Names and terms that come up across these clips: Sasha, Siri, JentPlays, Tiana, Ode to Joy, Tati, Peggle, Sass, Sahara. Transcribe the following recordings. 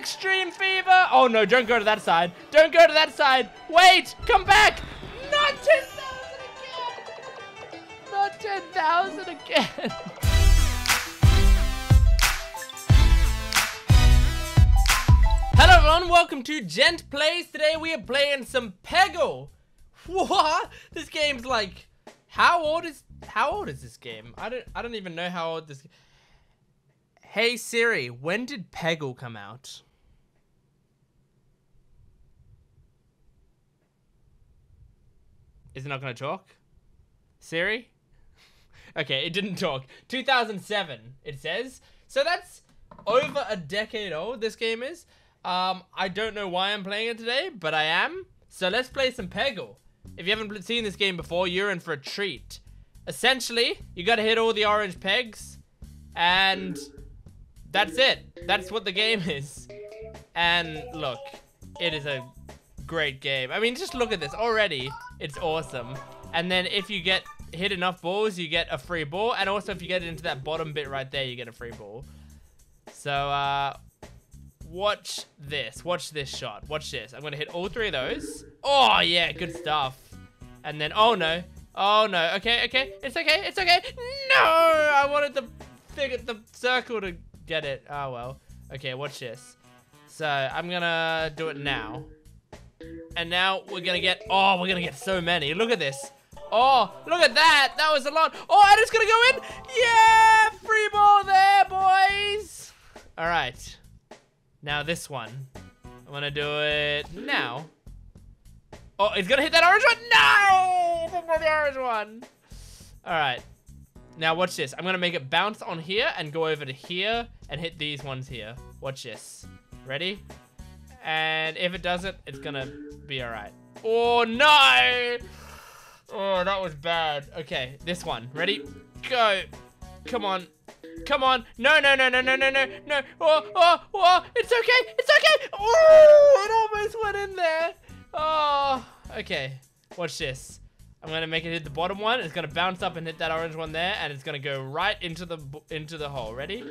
extreme fever. Oh no, don't go to that side. Don't go to that side. Wait, come back. Not 10,000 again. Not 10,000 again. Hello everyone, welcome to JentPlays. Today we are playing some Peggle. What? This game's like, how old is this game? I don't even know how old this. Hey Siri, when did Peggle come out? Is it not gonna talk? Siri? Okay, it didn't talk. 2007, it says. So that's over a decade old, this game is. I don't know why I'm playing it today, but I am. So let's play some Peggle. If you haven't seen this game before, you're in for a treat. Essentially, you gotta hit all the orange pegs, and that's it. That's what the game is. And look, it is a great game. I mean, just look at this. Already, it's awesome. And then if you get hit enough balls, you get a free ball. And also, if you get into that bottom bit right there, you get a free ball. So, watch this. Watch this shot. Watch this. I'm going to hit all three of those. Oh, yeah. Good stuff. And then, oh, no. Oh, no. Okay, okay. It's okay. It's okay. No! I wanted the thing at the circle to get it. Oh, well. Okay, watch this. So, I'm going to do it now. And now we're going to get... Oh, we're going to get so many. Look at this. Oh, look at that. That was a lot. Oh, and it's going to go in. Yeah! Free ball there, boys. All right. Now this one, I'm gonna do it now. Oh, it's gonna hit that orange one? No, it's not the orange one. All right, now watch this. I'm gonna make it bounce on here and go over to here and hit these ones here. Watch this, ready? And if it doesn't, it's gonna be all right. Oh no, oh, that was bad. Okay, this one, ready? Go, come on. Come on. No, no, no, no, no, no, no, no. Oh, oh, oh. It's okay. It's okay. Oh, it almost went in there. Oh, okay. Watch this. I'm going to make it hit the bottom one. It's going to bounce up and hit that orange one there. And it's going to go right into the hole. Ready?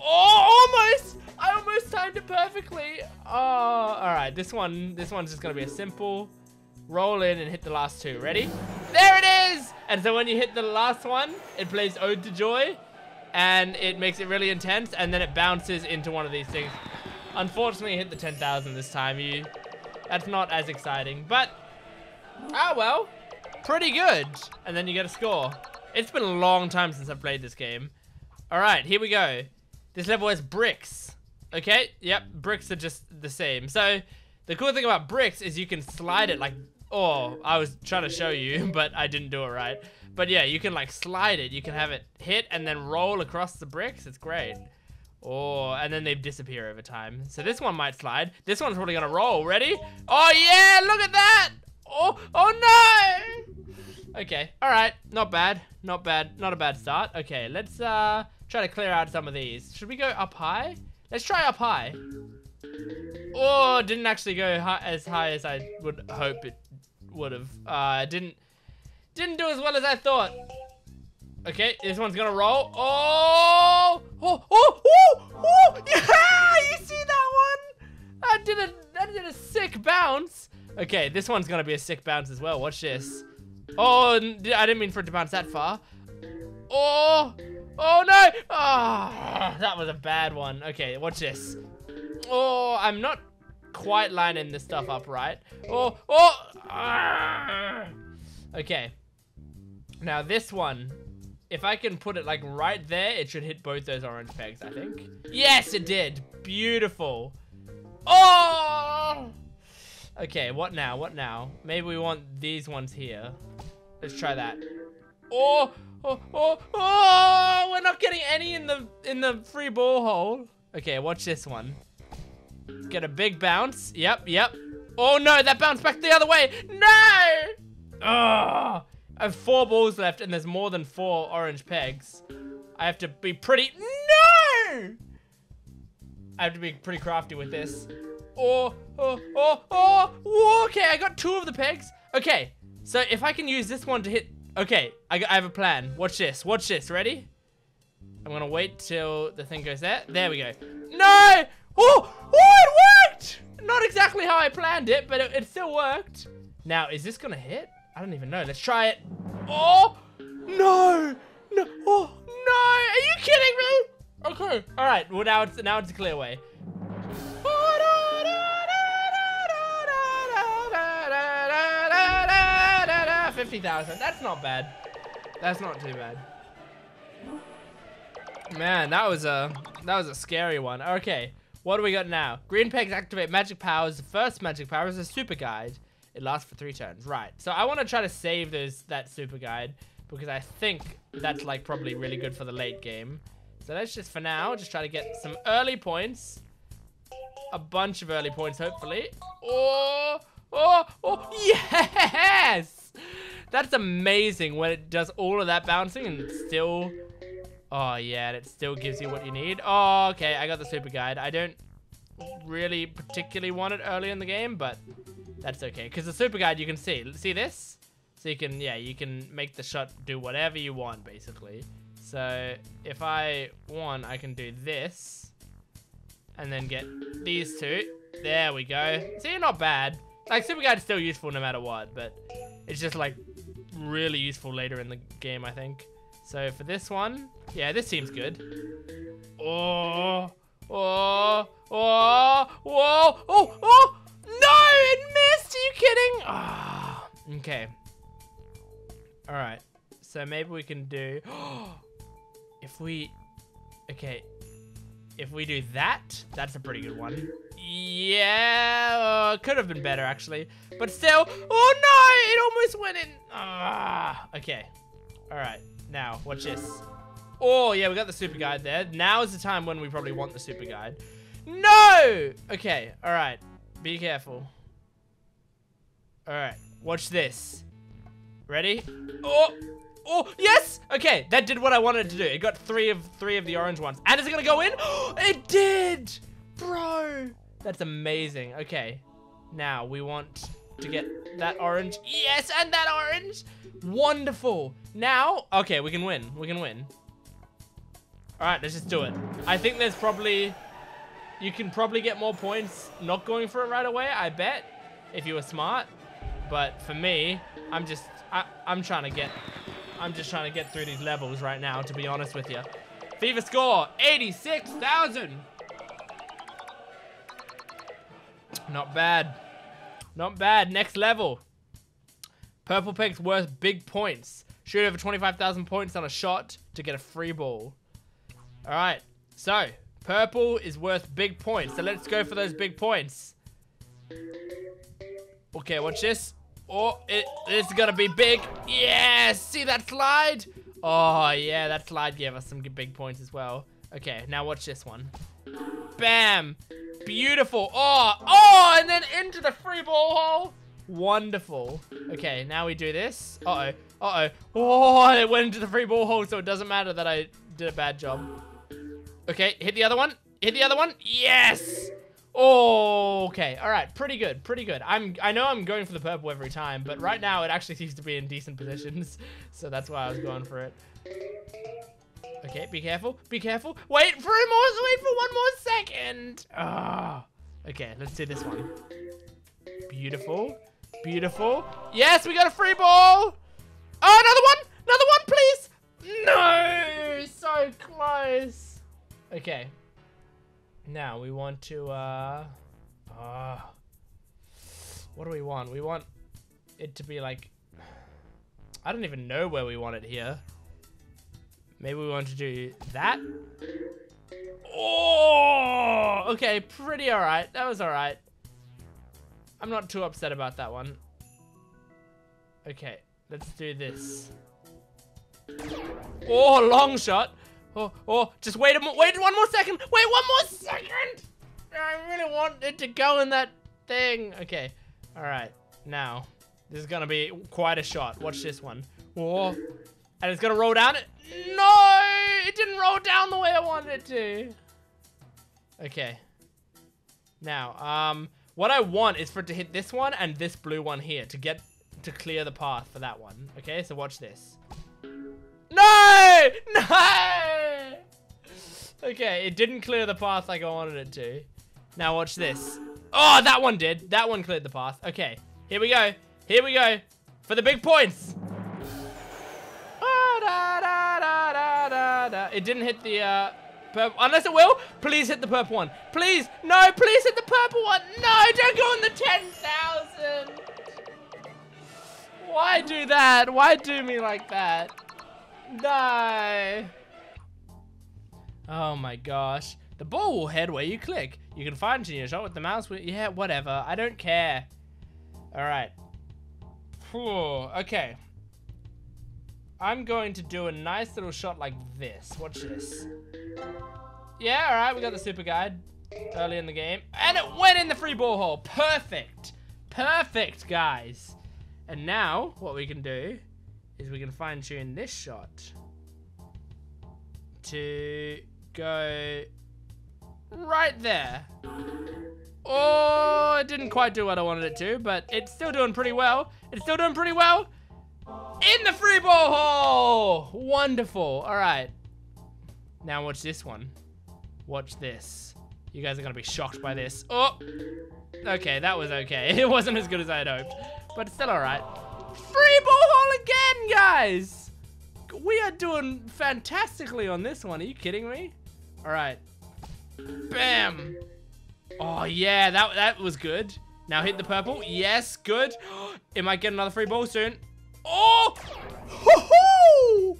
Oh, almost. I almost timed it perfectly. Oh, all right. This one's just going to be a simple roll in and hit the last two. Ready? There it is. And so when you hit the last one, it plays Ode to Joy. And it makes it really intense, and then it bounces into one of these things. Unfortunately, it hit the 10,000 this time. That's not as exciting, but ah well, pretty good. And then you get a score. It's been a long time since I've played this game. All right, here we go. This level has bricks. Okay, yep, bricks are just the same. So the cool thing about bricks is you can slide it like. Oh, I was trying to show you, but I didn't do it right. But yeah, you can like slide it. You can have it hit and then roll across the bricks. It's great. Oh, and then they disappear over time. So this one might slide. This one's probably gonna roll. Ready? Oh yeah, look at that. Oh, oh no. Okay, all right, not bad. Not bad, not a bad start. Okay, let's try to clear out some of these. Should we go up high? Let's try up high. Oh, didn't actually go high as I would hope it would have. Didn't do as well as I thought. Okay, this one's gonna roll. Oh, oh, oh, oh, oh. Yeah, you see that one? That did a sick bounce. Okay, this one's gonna be a sick bounce as well. Watch this. Oh, I didn't mean for it to bounce that far. Oh, oh no. Ah, oh, that was a bad one. Okay, watch this. Oh, I'm not quite lining this stuff up right. Oh, oh. Ah. Okay. Now this one, if I can put it like right there, it should hit both those orange pegs, I think. Yes, it did. Beautiful. Oh! Okay, what now? What now? Maybe we want these ones here. Let's try that. Oh! Oh! Oh! Oh! We're not getting any in the free ball hole. Okay, watch this one. Get a big bounce. Yep, yep. Oh no, that bounced back the other way. No! Oh! I have 4 balls left and there's more than 4 orange pegs. I have to be pretty... No! I have to be pretty crafty with this. Oh, oh, oh, oh! Whoa, okay, I got 2 of the pegs. Okay, so if I can use this one to hit... Okay, I have a plan. Watch this, watch this. Ready? I'm gonna wait till the thing goes there. There we go. No! Oh! Not exactly how I planned it, but it still worked. Now, is this gonna hit? I don't even know. Let's try it. Oh, no. No. Oh, no. Are you kidding me? Okay. All right. Well, now it's a clear way. $50,000. That's not bad. That's not too bad. Man, that was a scary one. Okay, what do we got now? Green pegs activate magic powers. The first magic power is a super guide. It lasts for 3 turns. Right. So I want to try to save that super guide because I think that's like probably really good for the late game. So let's just for now just try to get some early points, a bunch of early points hopefully. Oh yes. That's amazing when it does all of that bouncing and it's still... Oh, yeah, and it still gives you what you need. Oh, okay, I got the super guide. I don't really particularly want it early in the game, but that's okay. Because the super guide, you can see this? So you can, yeah, you can make the shot do whatever you want, basically. So if I want, I can do this and then get these two. There we go. See, not bad. Like, super guide is still useful no matter what, but... It's just like really useful later in the game, I think. So for this one, yeah, this seems good. Oh, no, it missed, are you kidding? Ah, oh, okay. All right, so maybe we can do, if we do that, that's a pretty good one. Yeah, could have been better actually, but still, oh no, it almost went in. Okay, all right, now watch this. Oh yeah, we got the super guide there. Now is the time when we probably want the super guide. No, okay, all right, be careful. All right, watch this. Ready? Oh yes, okay, that did what I wanted to do. It got three of the orange ones, and is it gonna go in? It did, bro. That's amazing. Okay, now we want to get that orange. Yes, and that orange. Wonderful. Now, okay, we can win. We can win. All right, let's just do it. I think there's probably... You can probably get more points not going for it right away, I bet, if you were smart. But for me, I'm just trying to get through these levels right now, to be honest with you. FIFA score, 86,000. Not bad. Not bad. Next level. Purple peg's worth big points. Shoot over 25,000 points on a shot to get a free ball. All right. So, purple is worth big points. So, let's go for those big points. Okay, watch this. Oh, it's going to be big. Yes! See that slide? Oh, yeah. That slide gave us some big points as well. Okay, now watch this one. Bam! Beautiful. Oh, and then into the free ball hole. Wonderful. Okay, now we do this. Uh-oh. Uh-oh. Oh, it went into the free ball hole, so it doesn't matter that I did a bad job. Okay, hit the other one. Hit the other one. Yes. Oh, okay. All right, pretty good. Pretty good. I know I'm going for the purple every time, but right now it actually seems to be in decent positions, so that's why I was going for it. Okay, be careful. Be careful. Wait for one more second. Ah. Oh. Okay, let's do this one. Beautiful. Beautiful. Yes, we got a free ball. Oh, another one. Another one, please. No. So close. Okay. Now we want to, what do we want? We want it to be like, I don't even know where we want it here. Maybe we want to do that. Oh, okay, pretty all right. That was all right. I'm not too upset about that one. Okay, let's do this. Oh, long shot. Oh, just wait one more second. Wait one more second. I really want it to go in that thing. Okay, all right. Now, this is gonna be quite a shot. Watch this one. Oh. And it's gonna roll down it. No, it didn't roll down the way I wanted it to. Okay. Now, what I want is for it to hit this one and this blue one here to clear the path for that one. Okay, so watch this. No! No! Okay, it didn't clear the path like I wanted it to. Now watch this. Oh, that one did. That one cleared the path. Okay, here we go. Here we go. For the big points. It didn't hit the purple. Unless it will. Please hit the purple one. Please. No, please hit the purple one. No, don't go on the 10,000. Why do that? Why do me like that? No. Oh my gosh. The ball will head where you click. You can find it in your shot with the mouse. Yeah, whatever. I don't care. All right. Whew. Okay. I'm going to do a nice little shot like this. Watch this. Yeah, all right. We got the super guide early in the game. And it went in the free ball hole. Perfect. Perfect, guys. And now what we can do is we can fine tune this shot to go right there. Oh, it didn't quite do what I wanted it to, but it's still doing pretty well. It's still doing pretty well. In the free ball hole! Wonderful. All right. Now watch this one. Watch this. You guys are going to be shocked by this. Oh, okay. That was okay. It wasn't as good as I had hoped, but it's still all right. Free ball hole again, guys. We are doing fantastically on this one. Are you kidding me? All right. Bam. Oh, yeah. That was good. Now hit the purple. Yes, good. It might get another free ball soon. Oh! Hoo-hoo!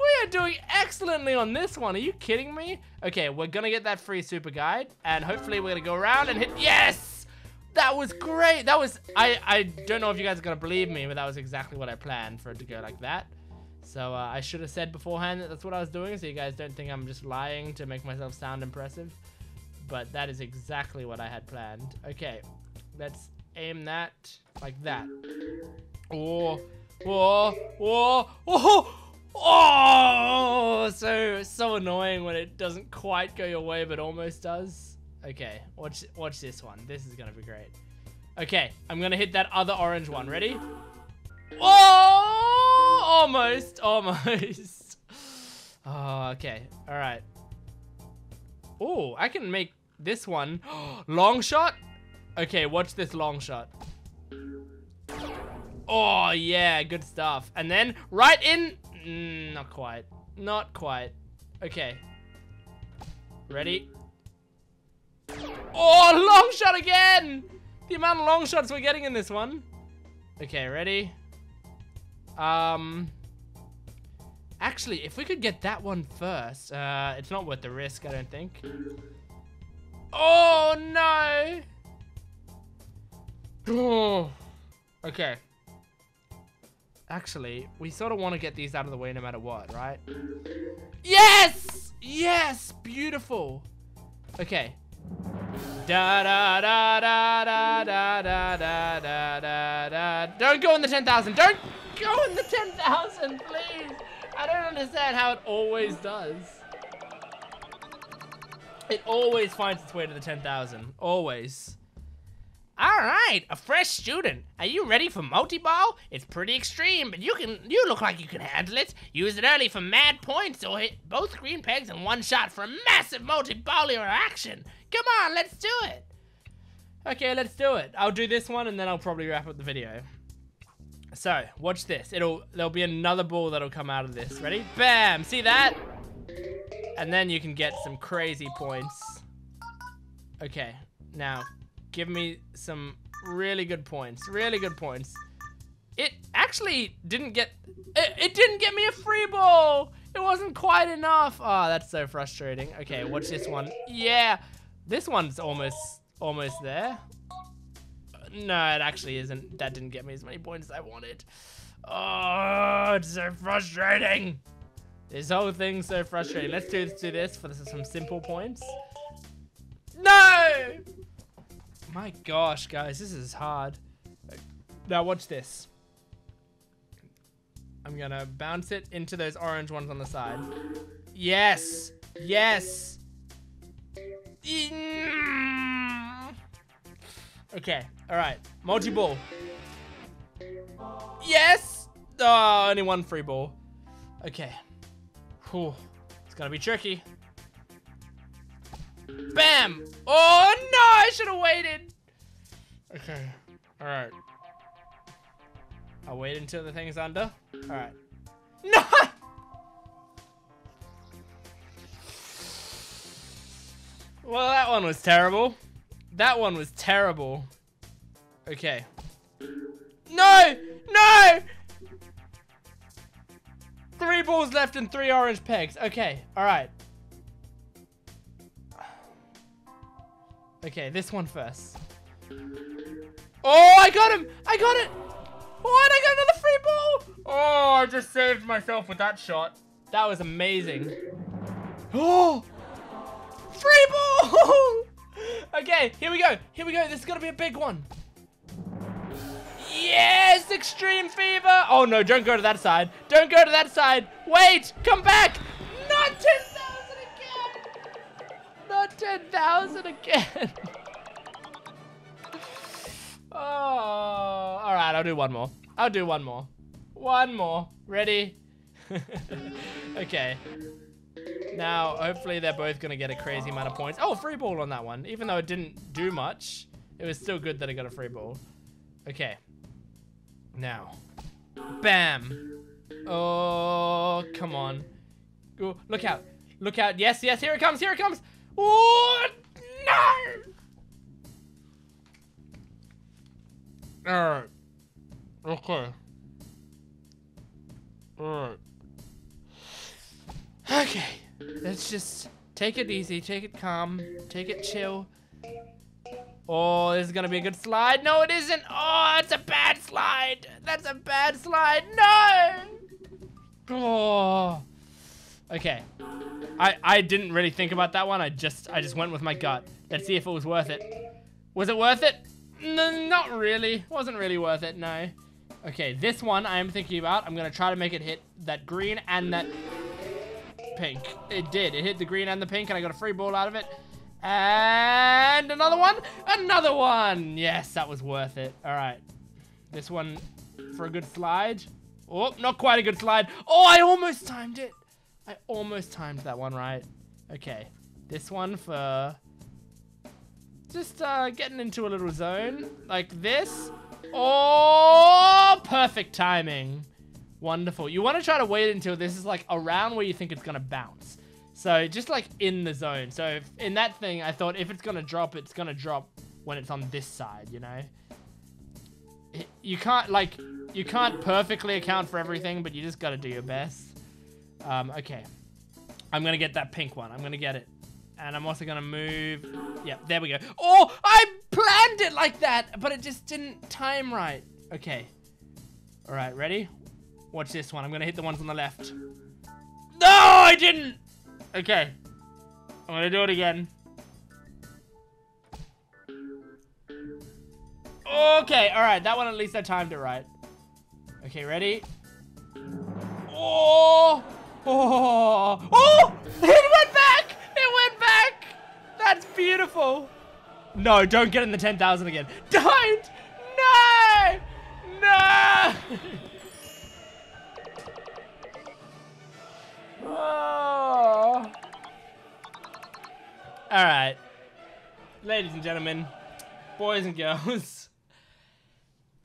We are doing excellently on this one. Are you kidding me? Okay, we're going to get that free super guide. And hopefully we're going to go around and hit... Yes! That was great. That was... I don't know if you guys are going to believe me, but that was exactly what I planned for it to go like that. So I should have said beforehand that that's what I was doing, so you guys don't think I'm just lying to make myself sound impressive. But that is exactly what I had planned. Okay, let's aim that like that. Oh... Whoa, whoa, whoa, oh, so annoying when it doesn't quite go your way, but almost does. Okay, watch this one. This is going to be great. Okay, I'm going to hit that other orange one. Ready? Oh, almost. Oh, okay. All right. Oh, I can make this one. Long shot. Okay, watch this long shot. Oh, yeah, good stuff. And then right in... not quite. Not quite. Okay. Ready? Oh, long shot again! The amount of long shots we're getting in this one. Okay, ready? Actually, if we could get that one first. It's not worth the risk, I don't think. Oh, no! Oh, okay. Actually, we sort of want to get these out of the way no matter what, right? Yes! Yes! Beautiful! Okay. Don't go in the 10,000! Don't go in the 10,000, please! I don't understand how it always does. It always finds its way to the 10,000. Always. All right, a fresh student. Are you ready for multi-ball? It's pretty extreme, but you look like you can handle it. Use it early for mad points or hit both green pegs in one shot for a massive multi-baller action. Come on, let's do it. Okay, let's do it. I'll do this one and then I'll probably wrap up the video. So, watch this. There'll be another ball that'll come out of this. Ready? Bam, see that? And then you can get some crazy points. Okay, now... give me some really good points. Really good points. It actually didn't get... It didn't get me a free ball. It wasn't quite enough. Oh, that's so frustrating. Okay, watch this one. Yeah. This one's almost there. No, it actually isn't. That didn't get me as many points as I wanted. Oh, it's so frustrating. This whole thing's so frustrating. Let's do this for some simple points. No! My gosh, guys, this is hard. Now watch this. I'm gonna bounce it into those orange ones on the side. Yes, yes. Okay, all right, multi-ball. Yes. Oh, only one free ball. Okay. Whew. It's gonna be tricky. Bam! Oh no, I should have waited. Okay. All right. I'll wait until the thing's under. All right. No! Well, that one was terrible. That one was terrible. Okay. No! No! 3 balls left and 3 orange pegs. Okay. All right. Okay, this one first. Oh, I got him! I got it! What? I got another free ball! Oh, I just saved myself with that shot. That was amazing. Oh! Free ball! Okay, here we go. Here we go. This is gonna be a big one. Yes! Extreme fever! Oh no, don't go to that side. Don't go to that side. Wait! Come back! Not 10,000 again! Not 10,000 again! Oh, all right, I'll do one more. I'll do one more. One more. Ready? Okay. Now, hopefully they're both going to get a crazy amount of points. Oh, free ball on that one. Even though it didn't do much, it was still good that I got a free ball. Okay. Now. Bam. Oh, come on. Ooh, look out. Look out. Yes, yes, here it comes. Here it comes. Oh, no! Alright. Okay. Alright. Okay. Let's just take it easy, take it calm, take it chill. Oh, this is gonna be a good slide. No, it isn't. Oh, it's a bad slide. That's a bad slide. No. Oh. Okay. I didn't really think about that one. I just went with my gut. Let's see if it was worth it. Was it worth it? No, not really. Wasn't really worth it, no. Okay, this one I'm thinking about. I'm going to try to make it hit that green and that pink. It did. It hit the green and the pink, and I got a free ball out of it. And another one. Another one. Yes, that was worth it. All right. This one for a good slide. Oh, not quite a good slide. Oh, I almost timed it. I almost timed that one right. Okay, this one for... just getting into a little zone like this. Oh, perfect timing. Wonderful. You want to try to wait until this is like around where you think it's going to bounce. So just like in the zone. So if, in that thing, I thought if it's going to drop, it's going to drop when it's on this side, you know? You can't like, you can't perfectly account for everything, but you just got to do your best. Okay. I'm going to get that pink one. I'm going to get it. And I'm also going to move. Yeah, there we go. Oh, I planned it like that, but it just didn't time right. Okay. All right, ready? Watch this one. I'm going to hit the ones on the left. No, I didn't. Okay. I'm going to do it again. Okay, all right. That one, at least I timed it right. Okay, ready? Oh, oh, oh, it went back. It went back. That's beautiful. No, don't get in the 10,000 again. Don't. No. No. Oh. All right. Ladies and gentlemen, boys and girls.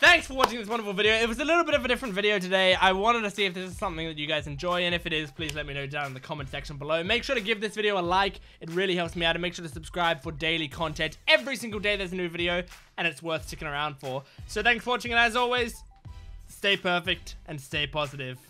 Thanks for watching this wonderful video. It was a little bit of a different video today. I wanted to see if this is something that you guys enjoy, and if it is, please let me know down in the comment section below. Make sure to give this video a like. It really helps me out, and make sure to subscribe for daily content. Every single day there's a new video, and it's worth sticking around for. So thanks for watching, and as always, stay perfect and stay positive.